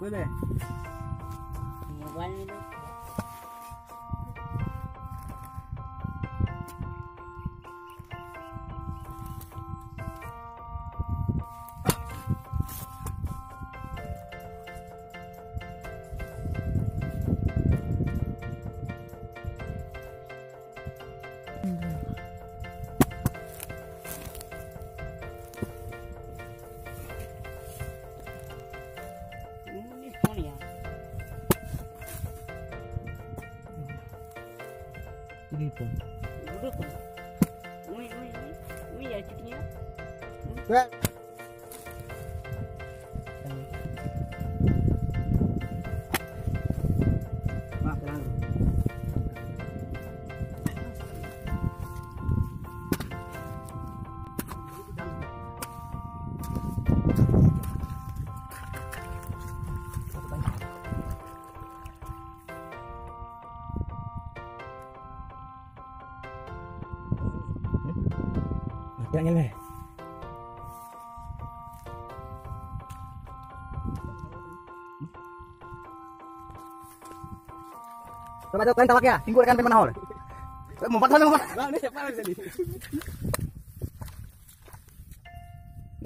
Boleh. Mobile ni tu. What? Jangan leh. Coba jauh kalian tawak ya, tinggal kan pemanah hol. Mumpat. Ini siapa lagi jadi?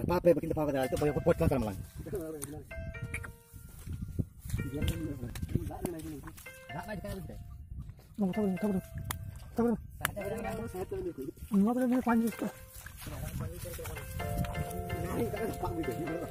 Dapat apa? Bikin dapat apa? Itu boleh pot kan malang. Tahu. Ini kan pang di deh.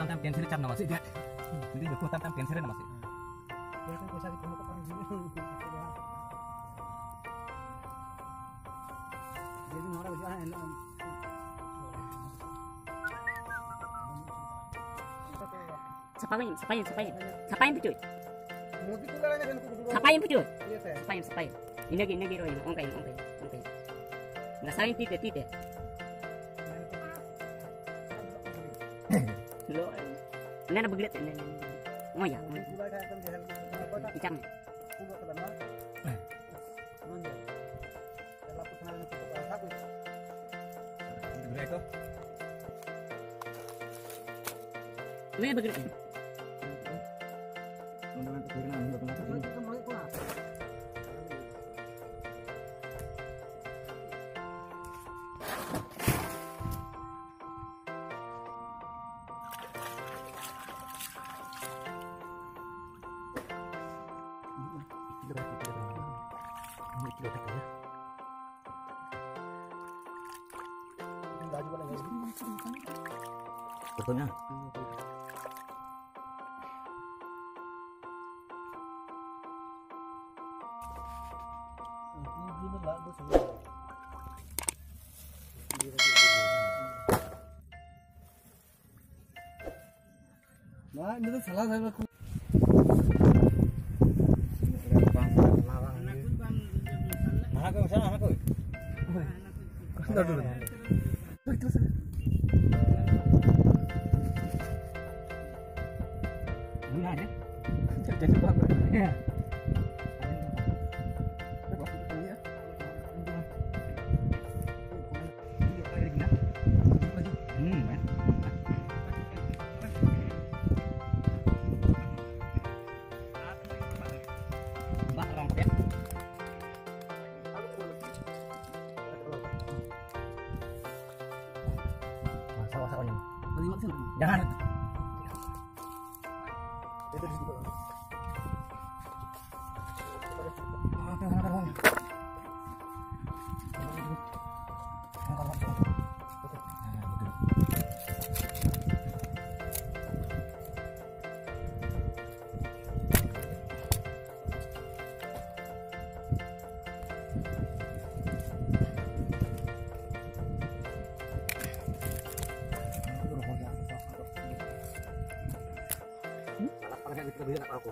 Kutam tampian sini cam nama sih dia. Jadi kutam tampian sini nama sih. Dia kan kuasa kita nak pergi sini. Jadi orang berjalan elok. Sapain pucut. Sapain. Ini lagi roy. Ongkai. Nasain tite. Lo, nana bergerak ni. Oh ya. Ikan. Nana bergerak ni. Betulnya. Nah, ini tu salah saya aku. Anak aku. Kau dulu. jangan itu di situ. Lebih enak aku.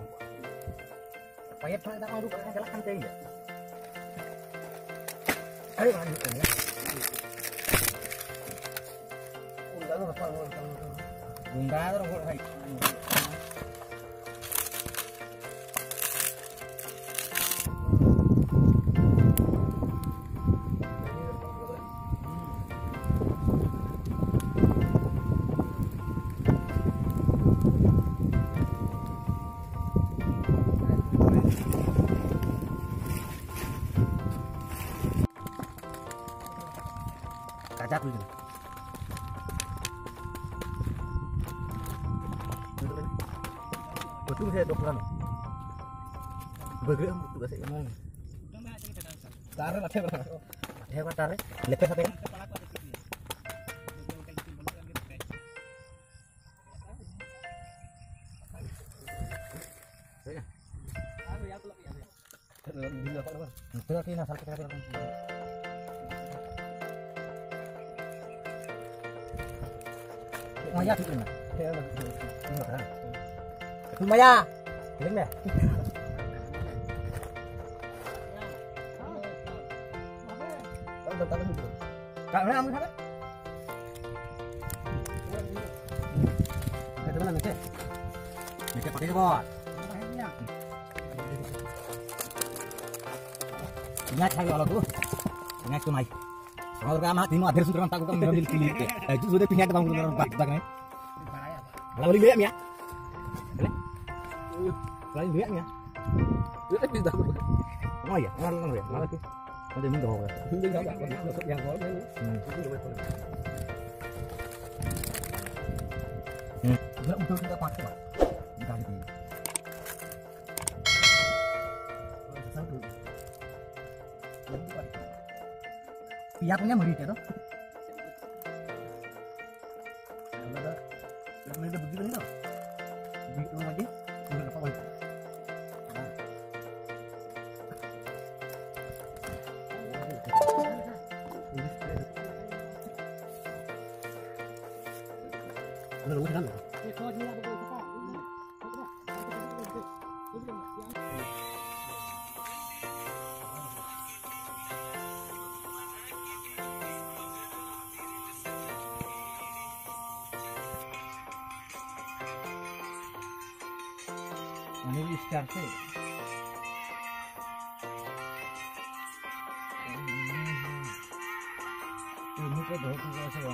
Payet saya tak mau duduk dengan jalan santai ya. Ayo lanjutkan ya. Udah lu apa lu? Bunda terus gua baik. Cacap dulu. Betul saya dokteran. Bagaimana betul saya ngomong. Tarik lah saya berapa? Saya berapa tarik? Lepas apa ya? Bila apa lepas? Bila kita nasal kita lepas. Maya di mana? Di Maya, di mana? Tahu betul. Kau mana? Kamu siapa? Kita mana macam? Macam pakai bot. Ingat saya kalau tu, ingat tu mai. Orang ramah di mana ada surat tak aku kan mengambil pilih. Itu sudah pinjat bangun orang tak tak ni. Lalu lihat ni ya, lalu lihat ni ya. Lihat di dalam. Oh ya, orang lihat mana tu? Ada minta orang. Minta apa? Yang orang ni. Sudah untuk kita pakai lah. Dari ini. Iya punya murid itu. Kalau ada begitu itu, begitu lagi, bukan apa lagi. Ada luka dalam. Ini istiar tu. Ini ke dua tu kalau saya.